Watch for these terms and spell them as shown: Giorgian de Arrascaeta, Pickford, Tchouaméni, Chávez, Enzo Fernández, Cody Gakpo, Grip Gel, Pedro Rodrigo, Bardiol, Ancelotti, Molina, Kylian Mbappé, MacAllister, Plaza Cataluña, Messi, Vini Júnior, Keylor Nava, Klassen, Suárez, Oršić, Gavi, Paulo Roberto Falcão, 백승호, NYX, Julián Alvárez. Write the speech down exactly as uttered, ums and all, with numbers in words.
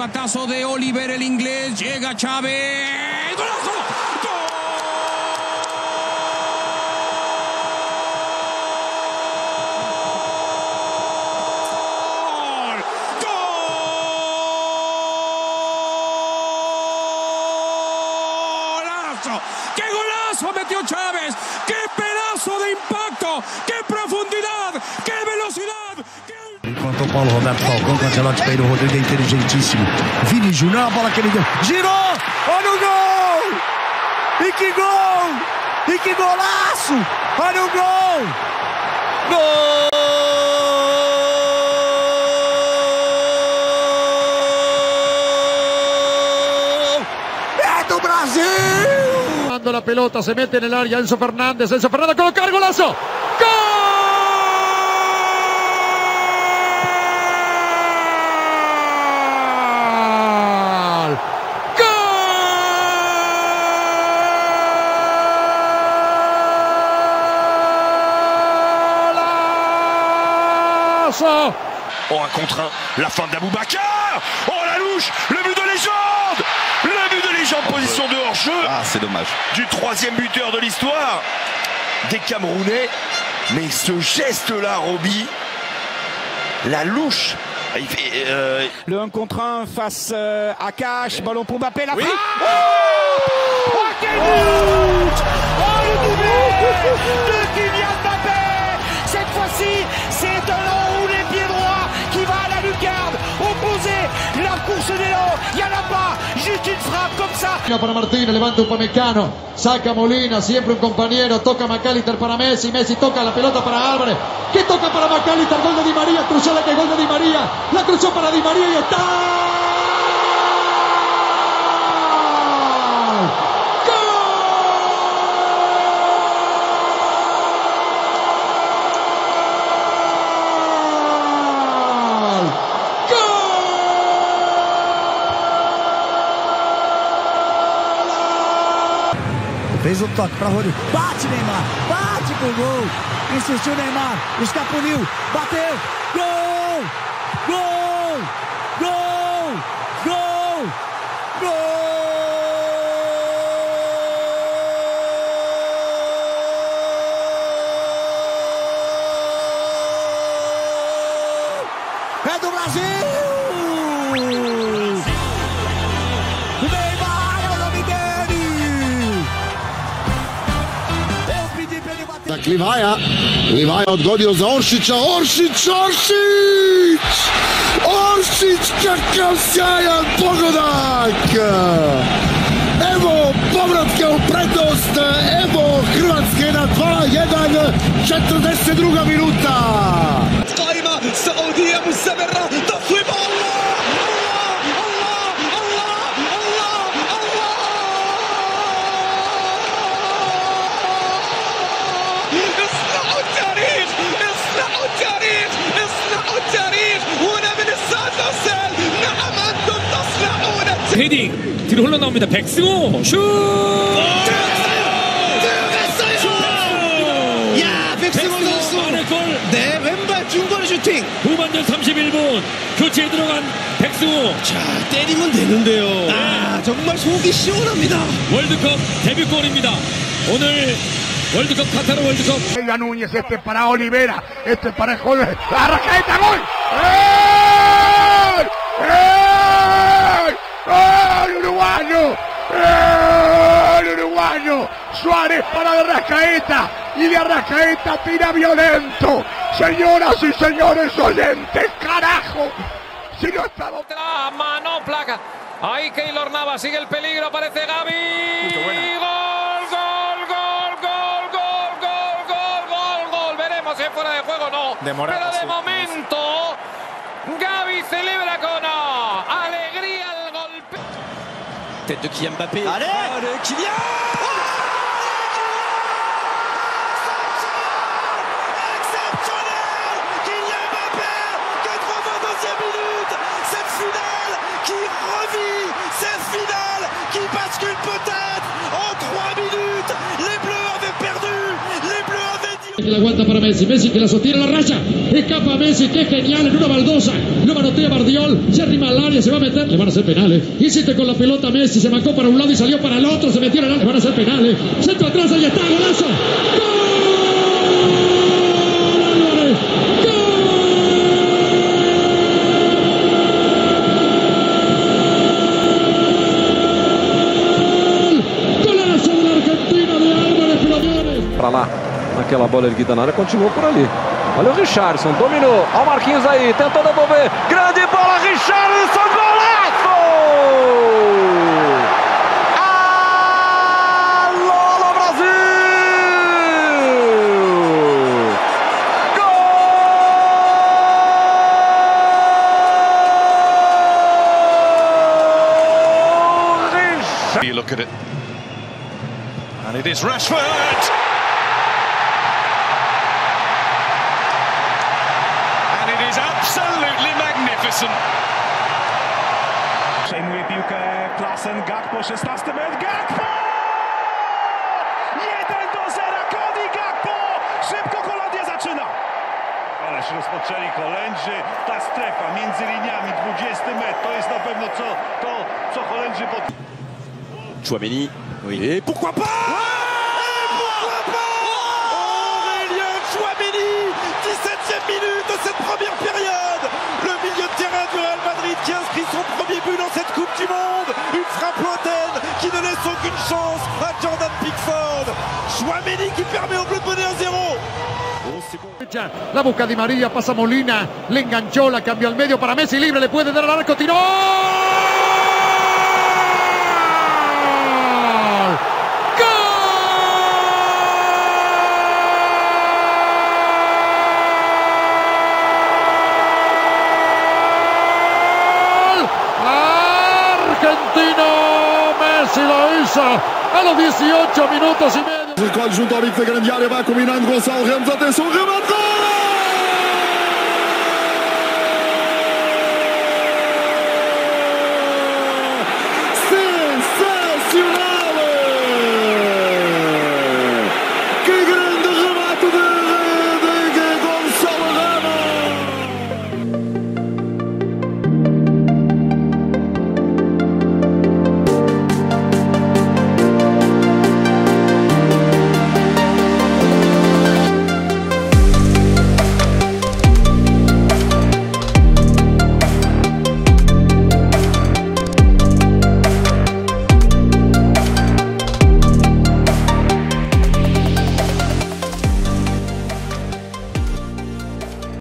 Platazo de Oliver el inglés, llega Chávez. ¡Golazo! ¡Qué golazo metió Chávez! ¡Qué pedazo de impacto! ¡Qué profundidad! ¡Qué velocidad! Enquanto o Paulo Roberto Falcão, com o Ancelotti, Pedro Rodrigo é inteligentíssimo. Vini Júnior, a bola que ele deu. Girou! Olha o gol! E que gol! E que golaço! Olha o gol! Gol! ¡Tu Brasil! Cuando la pelota se mete en el área, Enzo Fernández, Enzo Fernández, colocar golazo. ¡Gol! ¡Golazo! Oh, un contre un, la fin d'Aboubacar. Oh, la louche, le but de légende. Le but de légende, position de hors-jeu. Ah, c'est dommage. Du troisième buteur de l'histoire des Camerounais. Mais ce geste-là, Roby, la louche. Il fait, euh... Le un contre un face euh, à Cash, ballon pour Mbappé, la oui. frappe. Oh, oh, quel but oh, oh, le doublé de Kylian Mbappé. Cette fois-ci, c'est un long roulé pied droit qui va à la lucarne. Opposé, la course des hauts, il n'y en a pas, juste une frappe comme ça. Para Martínez, levanta un Pamecano, saca Molina, siempre un compañero, toca MacAllister para Messi, Messi toca la pelota para Álvarez, que toca para MacAllister, gol de Di María, cruzó la que gol de Di María, la cruzó para Di María y está... Fez o toque para Rodrigo, bate Neymar, bate pro gol, insistiu Neymar, escapuliu, bateu, gol, gol, gol, gol, gol, é do Brasil! Livaja, Livaja odgodio za Oršića, Oršić, Oršić! Oršić, kakav sjajan pogodak! Evo povratke u prednost, evo Hrvatske na dva jedan, četrdeset druga minuta! Stvarima Saudijem u Severa, došli bola! 헤딩 뒤로 흘러나옵니다. 백승호 슛! 들어갔어요! 들어갔어요! 야, 백승호 선수! 네, 왼발 중거리 슈팅! 후반전 삼십일 분 교체에 들어간 백승호. 자, 때리면 되는데요. 아, 정말 속이 시원합니다. 월드컵 데뷔골입니다. 오늘 월드컵 카타르 월드컵. 야, 누니스, este para Olivera, este para Jorge. Arrascaeta 골! ¡Gol uruguayo! ¡Gol uruguayo! Suárez para de Arrascaeta y de Arrascaeta tira violento. Señoras y señores oyentes, carajo. Si no estamos... La mano placa. Ahí Keylor Nava, sigue el peligro, aparece Gavi. ¡Gol, gol, gol, gol, gol, gol, gol, gol, gol! Veremos si es fuera de juego o no. Demorado, pero de sí, momento, sí. Gavi celebra con oh, alegría. Tête de Kylian Mbappé. Allez, allez Kylian oh exceptionnel, Kylian Mbappé, quatre-vingt-deuxième minute. Cette finale qui revit, cette finale qui bascule peut-être en trois minutes. Les Bleus avaient perdu, les Bleus avaient dit... La aguanta para Messi, Messi que la sostiene, la racha, escapa Messi, que es genial, en una baldosa, lo manotea Bardiol, se arrima al área, se va a meter, le van a hacer penales, hiciste con la pelota Messi, se marcó para un lado y salió para el otro, se metió en el área, le van a hacer penales, centro atrás, ahí está, golazo, ¡gol! Aquela bola erguida na área, continuou por ali. Olha o Richarlison, dominou. Olha o Marquinhos aí, tentou devolver. Grande bola, Richarlison, golaço! Alô, Brasil! Gol! Richarlison! You look at it. And it is Rashford! Is absolutely magnificent. Przejmuje piłkę Klassen, Gakpo, szesnasty metr, Gakpo! jeden do zera, Cody Gakpo! Szybko Holandia zaczyna! Ależ rozpoczęli Holendrzy, ta strefa między liniami, dwudziesty metr, to jest na pewno co, to, co Holendrzy pod... Tchouaméni, oui, et pourquoi pas? diciassette minute de cette première période, le milieu de terrain du Real Madrid qui inscrit son premier but dans cette Coupe du Monde, une frappe lointaine qui ne laisse aucune chance à Giordan Pickford, Tchouaméni qui permet au bleu de mener un zéro. La boca Di María, pasa Molina, le enganchó, la cambió al medio para Messi, libre, le puede dar al arco, tiró. Messi lo hizo a los dieciocho minutos y medio. El gol junto a Ritz de Gran Diario, va combinando Gonçalo Ramos, atención, remate.